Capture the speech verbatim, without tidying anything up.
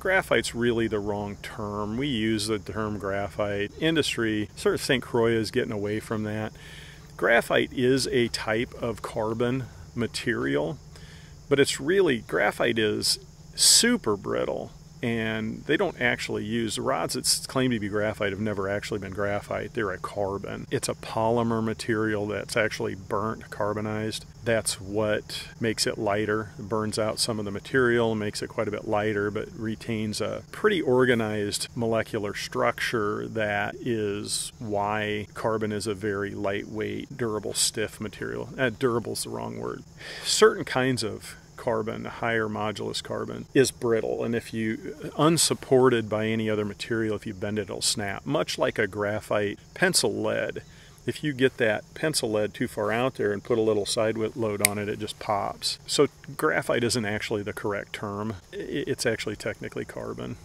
Graphite's really the wrong term. We use the term graphite. Industry, sort of Saint Croix is getting away from that. Graphite is a type of carbon material, but it's really, graphite is super brittle, and they don't actually use, the rods that claim to be graphite have never actually been graphite. They're a carbon. It's a polymer material that's actually burnt, carbonized. That's what makes it lighter. It burns out some of the material, makes it quite a bit lighter, but retains a pretty organized molecular structure. That is why carbon is a very lightweight, durable, stiff material. Uh, durable's the wrong word. Certain kinds of carbon, higher modulus carbon, is brittle, and if you, unsupported by any other material, if you bend it, it'll snap. Much like a graphite pencil lead. If you get that pencil lead too far out there and put a little side load on it, it just pops. So graphite isn't actually the correct term. It's actually technically carbon.